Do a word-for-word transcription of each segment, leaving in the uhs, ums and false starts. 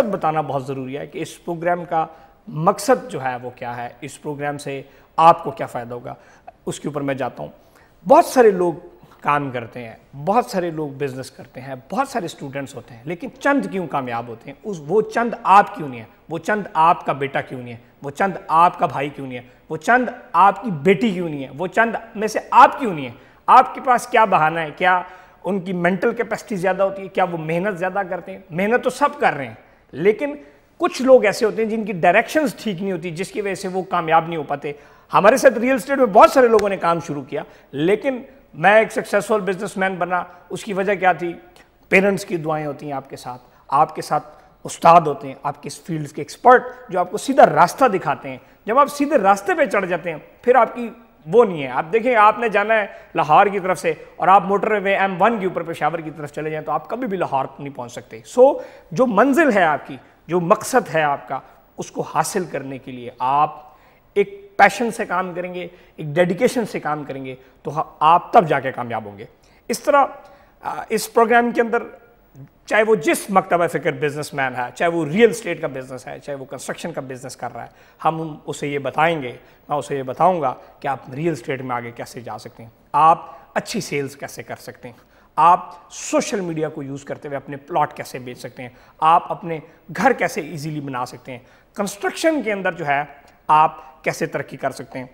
मकसद बताना बहुत ज़रूरी है कि इस प्रोग्राम का मकसद जो है वो क्या है, इस प्रोग्राम से आपको क्या फ़ायदा होगा, उसके ऊपर मैं जाता हूँ। बहुत सारे लोग काम करते हैं, बहुत सारे लोग बिजनेस करते हैं, बहुत सारे स्टूडेंट्स होते हैं, लेकिन चंद क्यों कामयाब होते हैं, उस वो चंद आप क्यों नहीं है, वो चंद आपका बेटा क्यों नहीं है, वो चंद आपका भाई क्यों नहीं है, वो चंद आपकी बेटी क्यों नहीं है, वो चंद में से आप क्यों नहीं है? आपके पास क्या बहाना है? क्या उनकी मेंटल कैपेसिटी ज़्यादा होती है? क्या वो मेहनत ज़्यादा करते हैं? मेहनत तो सब कर रहे हैं, लेकिन कुछ लोग ऐसे होते हैं जिनकी डायरेक्शंस ठीक नहीं होती, जिसकी वजह से वो कामयाब नहीं हो पाते। हमारे साथ रियल स्टेट में बहुत सारे लोगों ने काम शुरू किया, लेकिन मैं एक सक्सेसफुल बिजनेसमैन बना, उसकी वजह क्या थी? पेरेंट्स की दुआएं होती हैं आपके साथ, आपके साथ उस्ताद होते हैं, आपके इस फील्ड के एक्सपर्ट जो आपको सीधा रास्ता दिखाते हैं। जब आप सीधे रास्ते पे चढ़ जाते हैं फिर आपकी वो नहीं है। आप देखें, आपने जाना है लाहौर की तरफ से और आप मोटरवे एम वन के ऊपर पेशावर की तरफ चले जाएँ तो आप कभी भी लाहौर नहीं पहुँच सकते। सो जो मंजिल है आपकी, जो मकसद है आपका, उसको हासिल करने के लिए आप एक पैशन से काम करेंगे, एक डेडिकेशन से काम करेंगे, तो आप तब जाके कामयाब होंगे। इस तरह इस प्रोग्राम के अंदर चाहे वो जिस मकतबा फ़िक्र बिजनेसमैन है, चाहे वो रियल स्टेट का बिज़नेस है, चाहे वो कंस्ट्रक्शन का बिज़नेस कर रहा है, हम उसे ये बताएंगे, मैं उसे ये बताऊंगा कि आप रियल स्टेट में आगे कैसे जा सकते हैं, आप अच्छी सेल्स कैसे कर सकते हैं, आप सोशल मीडिया को यूज़ करते हुए अपने प्लॉट कैसे बेच सकते हैं, आप अपने घर कैसे ईजीली बना सकते हैं, कंस्ट्रक्शन के अंदर जो है आप कैसे तरक्की कर सकते हैं।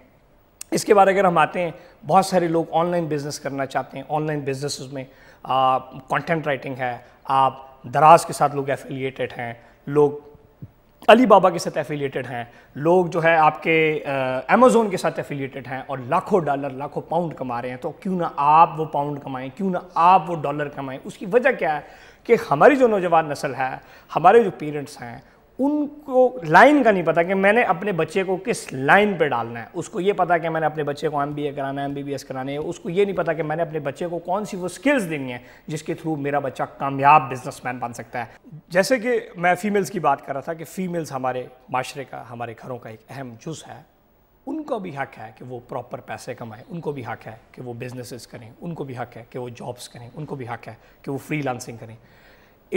इसके बाद अगर हम आते हैं, बहुत सारे लोग ऑनलाइन बिज़नेस करना चाहते हैं। ऑनलाइन बिजनेसेस में कंटेंट राइटिंग है, आप दराज के साथ लोग एफिलिएटेड हैं, लोग अली बाबा के साथ एफिलिएटेड हैं, लोग जो है आपके अमेज़ोन के साथ एफिलिएटेड हैं और लाखों डॉलर लाखों पाउंड कमा रहे हैं। तो क्यों ना आप वो पाउंड कमाएँ, क्यों ना आप वो डॉलर कमाएँ? उसकी वजह क्या है कि हमारी जो नौजवान नस्ल है, हमारे जो पेरेंट्स हैं, उनको लाइन का नहीं पता कि मैंने अपने बच्चे को किस लाइन पे डालना है। उसको ये पता कि मैंने अपने बच्चे को एमबीए कराना है, एमबीबीएस कराने है, उसको ये नहीं पता कि मैंने अपने बच्चे को कौन सी वो स्किल्स देनी है जिसके थ्रू मेरा बच्चा कामयाब बिजनेसमैन बन सकता है। जैसे कि मैं फीमेल्स की बात कर रहा था कि फीमेल्स हमारे माशरे का, हमारे घरों का एक अहम जुज़ है। उनको भी हक है कि वो प्रॉपर पैसे कमाएँ, उनको भी हक है कि वो बिजनेसेस करें, उनको भी हक है कि वो जॉब्स करें, उनको भी हक है कि वो फ्रीलांसिंग करें।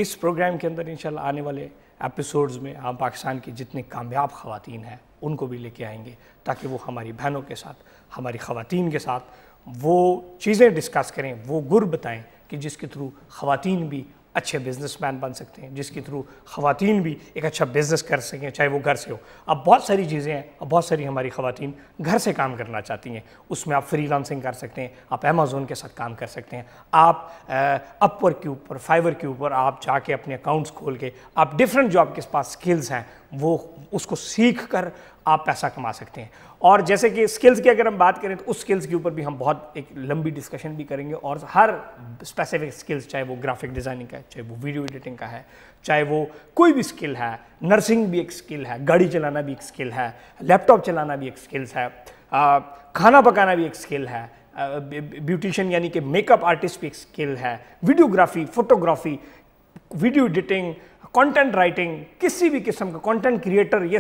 इस प्रोग्राम के अंदर इंशाल्लाह आने वाले एपिसोड्स में हम पाकिस्तान की जितनी कामयाब ख़वातीन हैं उनको भी लेके आएंगे, ताकि वो हमारी बहनों के साथ, हमारी ख़वातीन के साथ वो चीज़ें डिस्कस करें, वो गुर बताएं कि जिसके थ्रू ख़वातीन भी अच्छे बिजनेसमैन बन सकते हैं, जिसके थ्रू ख़वातीन भी एक अच्छा बिज़नेस कर सकें, चाहे वो घर से हो। अब बहुत सारी चीज़ें हैं, अब बहुत सारी हमारी ख़वातीन घर से काम करना चाहती हैं, उसमें आप फ्रीलांसिंग कर सकते हैं, आप अमेज़ोन के साथ काम कर सकते हैं, आप अपवर्क के ऊपर, फाइवर के ऊपर आप जाके अपने अकाउंट्स खोल के आप डिफरेंट जो आपके पास स्किल्स हैं वो उसको सीख कर आप पैसा कमा सकते हैं। और जैसे कि स्किल्स की अगर हम बात करें तो उस स्किल्स के ऊपर भी हम बहुत एक लंबी डिस्कशन भी करेंगे और हर स्पेसिफिक स्किल्स, चाहे वो ग्राफिक डिज़ाइनिंग का है, चाहे वो वीडियो एडिटिंग का है, चाहे वो कोई भी स्किल है, नर्सिंग भी एक स्किल है, गाड़ी चलाना भी एक स्किल है, लैपटॉप चलाना भी एक स्किल्स है, खाना पकाना भी एक स्किल है, ब्यूटिशियन यानी कि मेकअप आर्टिस्ट भी एक स्किल है, videography, photography, video editing, content writing, किसी भी किस्म का कंटेंट क्रिएटर, ये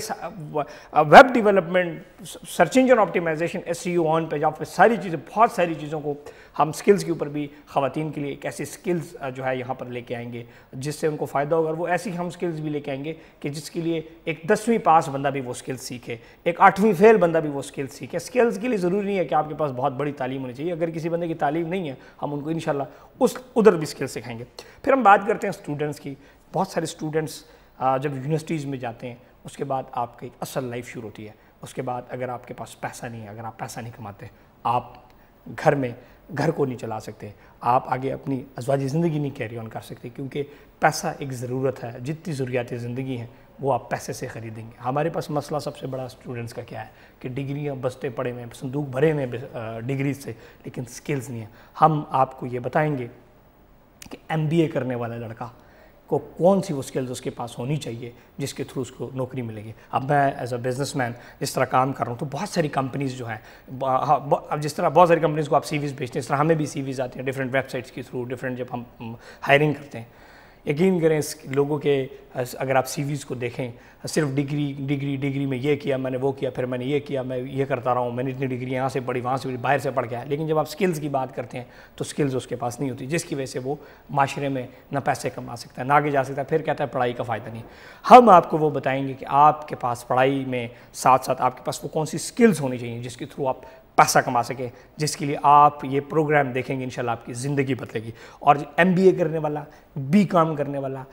web development, search engine optimisation, SEO, on page, आप सारी चीज़ें, बहुत सारी चीज़ों को हम स्किल्स के ऊपर भी ख़वातीन के लिए एक ऐसी स्किल्स जो है यहाँ पर लेके आएंगे जिससे उनको फ़ायदा होगा। और वो ऐसी हम स्किल्स भी लेके आएंगे कि जिसके लिए एक दसवीं पास बंदा भी वो स्किल्स सीखे, एक आठवीं फेल बंदा भी वो स्किल्स सीखे। स्किल्स के लिए ज़रूरी नहीं है कि आपके पास बहुत बड़ी तालीम होनी चाहिए, अगर किसी बंदे की तालीम नहीं है हम उनको इंशाल्लाह उस उधर भी स्किल्स सिखाएंगे। फिर हम बात करते हैं स्टूडेंट्स की। बहुत सारे स्टूडेंट्स जब यूनिवर्सिटीज़ में जाते हैं उसके बाद आपकी असल लाइफ शुरू होती है। उसके बाद अगर आपके पास पैसा नहीं है, अगर आप पैसा नहीं कमाते, आप घर में घर को नहीं चला सकते, आप आगे अपनी अज़वाजी ज़िंदगी नहीं कैरी ऑन कर सकते, क्योंकि पैसा एक ज़रूरत है। जितनी ज़रूरियात ज़िंदगी हैं वो आप पैसे से ख़रीदेंगे। हमारे पास मसला सबसे बड़ा स्टूडेंट्स का क्या है कि डिग्रियाँ बस्ते पड़े हुए हैं, संदूक भरे हुए हैं डिग्रीज से, लेकिन स्किल्स नहीं है। हम आपको ये बताएँगे कि एम बी ए करने वाला लड़का को कौन सी वो स्किल्स उसके पास होनी चाहिए जिसके थ्रू उसको नौकरी मिलेगी। अब मैं एज अ बिजनेसमैन जिस तरह काम कर रहा हूँ तो बहुत सारी कंपनीज़ जो हैं, अब जिस तरह बहुत सारी कंपनीज़ को आप सीवीज़ भेजते हैं, इस तरह हमें भी सीवीज़ आते हैं डिफरेंट वेबसाइट्स के थ्रू, डिफरेंट जब हम हायरिंग करते हैं। यकीन करें लोगों के, अगर आप सीवीज़ को देखें, सिर्फ डिग्री डिग्री डिग्री में ये किया, मैंने वो किया, फिर मैंने ये किया, मैं ये करता रहा हूँ, मैंने इतनी डिग्री यहाँ से पढ़ी, वहाँ से बाहर से पढ़ के आया। लेकिन जब आप स्किल्स की बात करते हैं तो स्किल्स उसके पास नहीं होती, जिसकी वजह से वो माशरे में ना पैसे कमा सकता है, ना आगे जा सकता है, फिर कहता है पढ़ाई का फ़ायदा नहीं। हम आपको वो बताएंगे कि आपके पास पढ़ाई में साथ साथ आपके पास वो कौन सी स्किल्स होनी चाहिए जिसके थ्रू आप पैसा कमा सके, जिसके लिए आप ये प्रोग्राम देखेंगे इंशाल्लाह आपकी ज़िंदगी बदलेगी। और एमबीए करने वाला, बीकॉम करने वाला,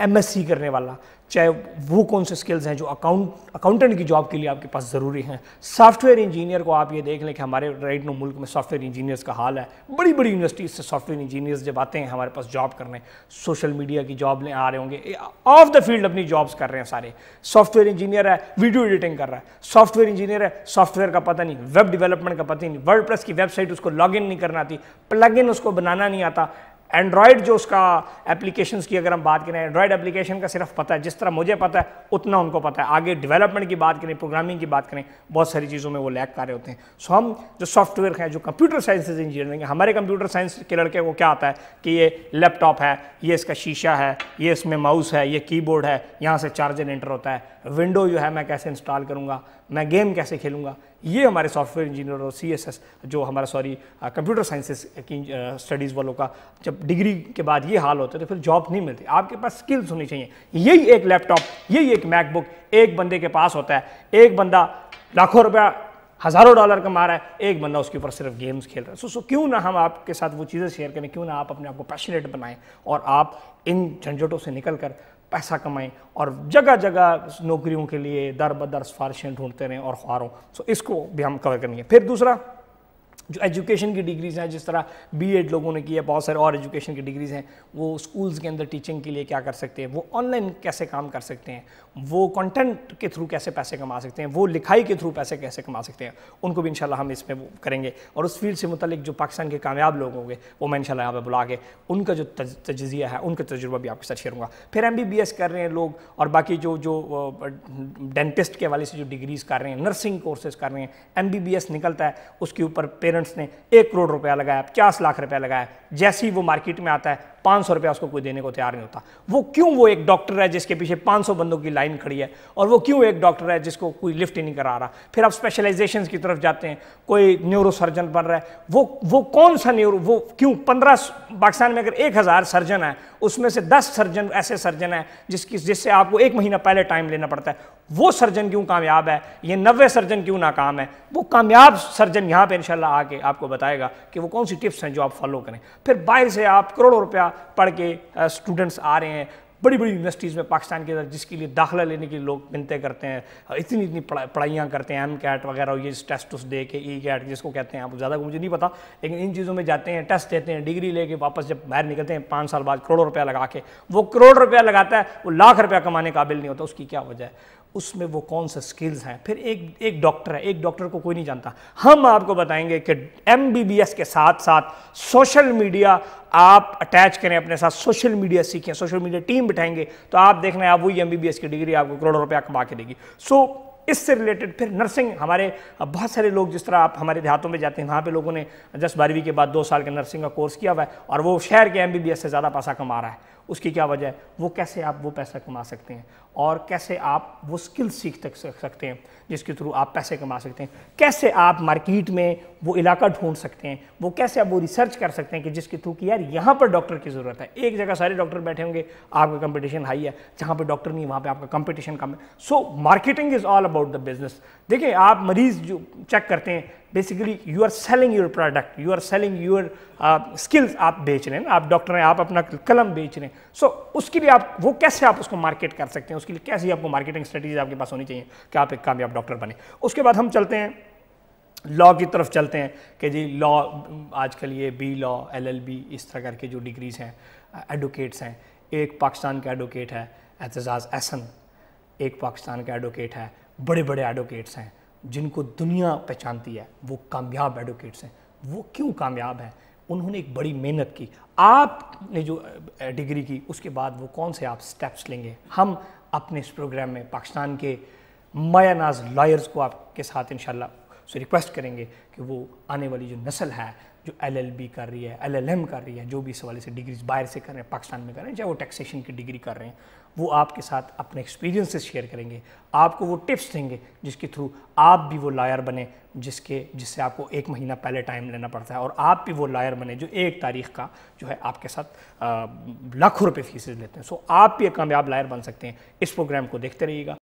एमएससी करने वाला, चाहे वो कौन से स्किल्स हैं जो अकाउंट अकाउंटेंट की जॉब के लिए आपके पास ज़रूरी हैं। सॉफ्टवेयर इंजीनियर को आप ये देख लें कि हमारे राइट नो मुल्क में सॉफ्टवेयर इंजीनियर्स का हाल है। बड़ी बड़ी यूनिवर्सिटीज़ से सॉफ्टवेयर इंजीनियर्स जब आते हैं हमारे पास जॉब करने, सोशल मीडिया की जॉब ले आ रहे होंगे, ऑफ द फील्ड अपनी जॉब्स कर रहे हैं सारे। सॉफ्टवेयर इंजीनियर है, वीडियो एडिटिंग कर रहा है, सॉफ्टवेयर इंजीनियर है, सॉफ्टवेयर का पता नहीं, वेब डेवलपमेंट का पता नहीं, वर्डप्रेस की वेबसाइट उसको लॉग इन नहीं करना आती, प्लग इन उसको बनाना नहीं आता, एंड्रॉयड जो उसका एप्लीकेशंस की अगर हम बात करें, एंड्रॉयड एप्लीकेशन का सिर्फ पता है, जिस तरह मुझे पता है उतना उनको पता है। आगे डेवलपमेंट की बात करें, प्रोग्रामिंग की बात करें, बहुत सारी चीज़ों में वो लैग कर रहे होते हैं। सो हम जो सॉफ्टवेयर हैं, जो कंप्यूटर साइंसेज इंजीनियरिंग, हमारे कंप्यूटर साइंस के लड़के को क्या आता है कि ये लैपटॉप है, ये इसका शीशा है, ये इसमें माउस है, ये कीबोर्ड है, यहाँ से चार्जर एंटर होता है, विंडो जो है मैं कैसे इंस्टॉल करूँगा, मैं गेम कैसे खेलूँगा। ये हमारे सॉफ्टवेयर इंजीनियर और सीएसएस जो हमारा सॉरी कंप्यूटर साइंसेस की स्टडीज़ वालों का जब डिग्री के बाद ये हाल होता है तो फिर जॉब नहीं मिलती। आपके पास स्किल्स होनी चाहिए। यही एक लैपटॉप, यही एक मैकबुक एक बंदे के पास होता है, एक बंदा लाखों रुपया हज़ारों डॉलर कमा रहा है, एक बंदा उसके ऊपर सिर्फ गेम्स खेल रहा है। सो सो क्यों ना हम आपके साथ वो चीज़ें शेयर करें, क्यों ना आप अपने आप को पैशनेट बनाएं और आप इन झंझटों से निकल कर पैसा कमाएं और जगह जगह नौकरियों के लिए दर बदर सिफारिशें ढूंढते रहें और ख्वारों। सो इसको भी हम कवर करेंगे। फिर दूसरा जो एजुकेशन की डिग्रीज़ हैं, जिस तरह बीएड लोगों ने किया, बहुत सारे और एजुकेशन की डिग्रीज़ हैं, वो स्कूल्स के अंदर टीचिंग के लिए क्या कर सकते हैं, वो ऑनलाइन कैसे काम कर सकते हैं, वो कंटेंट के थ्रू कैसे पैसे कमा सकते हैं, वो लिखाई के थ्रू पैसे कैसे कमा सकते हैं, उनको भी इंशाल्लाह हम इसमें वो करेंगे। और उस फील्ड से मुतलिक जो पाकिस्तान के कामयाब लोग होंगे वो मैं इंशाल्लाह यहाँ पर बुला के उनका जो तजज़िया है, उनका तजुर्बा भी आपके साथ शेयर करूँगा। फिर एमबीबीएस कर रहे हैं लोग और बाकी जो जो डेंटिस्ट के हवाले से जो डिग्रीज़ कर रहे हैं, नर्सिंग कोर्सेज़ कर रहे हैं, एमबीबीएस निकलता है उसके ऊपर पेरेंट्स ने एक करोड़ रुपया लगाया, पचास लाख रुपया लगाया, जैसे ही वो मार्केट में आता है पाँच सौ रुपया उसको कोई देने को तैयार नहीं होता। वो क्यों वो एक डॉक्टर है जिसके पीछे पाँच सौ बंदों की लाइन खड़ी है, और वो क्यों एक डॉक्टर है जिसको कोई लिफ्ट ही नहीं करा रहा। फिर आप स्पेशलाइजेशंस की तरफ जाते हैं, कोई न्यूरो सर्जन बन रहा है, वो वो कौन सा न्यूरो, वो क्यों पंद्रह, पाकिस्तान में अगर एक हज़ार सर्जन है उसमें से दस सर्जन ऐसे सर्जन हैं जिसकी जिससे आपको एक महीना पहले टाइम लेना पड़ता है। वो सर्जन क्यों कामयाब है, ये नब्बे सर्जन क्यों नाकाम है। वो कामयाब सर्जन यहाँ पर इंशाल्लाह आके आपको बताएगा कि वो कौन सी टिप्स हैं जो आप फॉलो करें। फिर बाहर से आप करोड़ों रुपया पढ़ के स्टूडेंट्स आ रहे हैं बड़ी बड़ी यूनिवर्सिटीज़ में पाकिस्तान के अंदर, जिसके लिए दाखिला लेने के लिए लोग मिन्नतें करते हैं, इतनी इतनी पढ़ाइयाँ करते हैं, एम कैट वगैरह, ये टेस्ट उस दे के, ई कैट जिसको कहते हैं आप, ज़्यादा मुझे नहीं पता, लेकिन इन चीज़ों में जाते हैं, टेस्ट देते हैं, डिग्री लेके वापस जब बाहर निकलते हैं पाँच साल बाद करोड़ों रुपया लगा के, वो करोड़ रुपया लगाता है वो लाख रुपया कमाने काबिल नहीं होता। उसकी क्या वजह है, उसमें वो कौन सा स्किल्स हैं। फिर एक एक डॉक्टर है, एक डॉक्टर को कोई नहीं जानता। हम आपको बताएंगे कि एमबीबीएस के साथ साथ सोशल मीडिया आप अटैच करें अपने साथ, सोशल मीडिया सीखें, सोशल मीडिया टीम बिठाएंगे तो आप देखना है आप वही एमबीबीएस की डिग्री आपको करोड़ों रुपया कमा के देगी। सो इससे रिलेटेड फिर नर्सिंग, हमारे बहुत सारे लोग जिस तरह आप हमारे देहातों में जाते हैं वहाँ पे लोगों ने दस बारहवीं के बाद दो साल का नर्सिंग का कोर्स किया हुआ है और वो शहर के एमबीबीएस से ज़्यादा पैसा कमा रहा है। उसकी क्या वजह है, वो कैसे आप वो पैसा कमा सकते हैं और कैसे आप वो स्किल सीख सकते हैं जिसके थ्रू आप पैसे कमा सकते हैं, कैसे आप मार्केट में वो इलाका ढूंढ सकते हैं, वो कैसे आप वो रिसर्च कर सकते हैं कि जिसके थ्रू कि यार यहाँ पर डॉक्टर की ज़रूरत है। एक जगह सारे डॉक्टर बैठे होंगे, आपका कंपटीशन हाई है, जहाँ पर डॉक्टर नहीं वहाँ पर आपका कंपटीशन कम है। So marketing is all about the business. देखिए आप मरीज़ जो चेक करते हैं, basically you are selling your product, you are selling your skills, आप बेच रहे हैं, आप डॉक्टर हैं, आप अपना कलम बेच रहे हैं। सो so, उसके लिए आप वो कैसे आप उसको मार्केट कर सकते हैं, उसके लिए कैसी आपको मार्केटिंग स्ट्रेटजीज आपके पास होनी चाहिए कि आप एक कामयाब डॉक्टर बने। उसके बाद हम चलते हैं लॉ की तरफ, चलते हैं कि जी लॉ आजकल ये B law, L L B, इस तरह करके जो डिग्रीज़ हैं, एडवोकेट्स हैं। एक पाकिस्तान का एडवोकेट है एतजाज़ अहसन, एक पाकिस्तान का एडवोकेट है, बड़े बड़े एडवोकेट्स हैं जिनको दुनिया पहचानती है, वो कामयाब एडवोकेट्स हैं। वो क्यों कामयाब हैं, उन्होंने एक बड़ी मेहनत की। आपने जो डिग्री की उसके बाद वो कौन से आप स्टेप्स लेंगे, हम अपने इस प्रोग्राम में पाकिस्तान के मायानाज लॉयर्स को आपके साथ इंशाल्लाह से रिक्वेस्ट करेंगे कि वो आने वाली जो नस्ल है जो एलएलबी कर रही है, एलएलएम कर रही है, जो भी इस वाले से डिग्रीज बाहर से कर रहे हैं, पाकिस्तान में कर रहे हैं, चाहे वो टैक्सेशन की डिग्री कर रहे हैं, वो आपके साथ अपने एक्सपीरियंसेस शेयर करेंगे, आपको वो टिप्स देंगे जिसके थ्रू आप भी वो लॉयर बने, जिसके जिससे आपको एक महीना पहले टाइम लेना पड़ता है, और आप भी वो लॉयर बने जो एक तारीख का जो है आपके साथ लाखों रुपये फीसेज लेते हैं। सो आप भी एक कामयाब लॉयर बन सकते हैं। इस प्रोग्राम को देखते रहिएगा।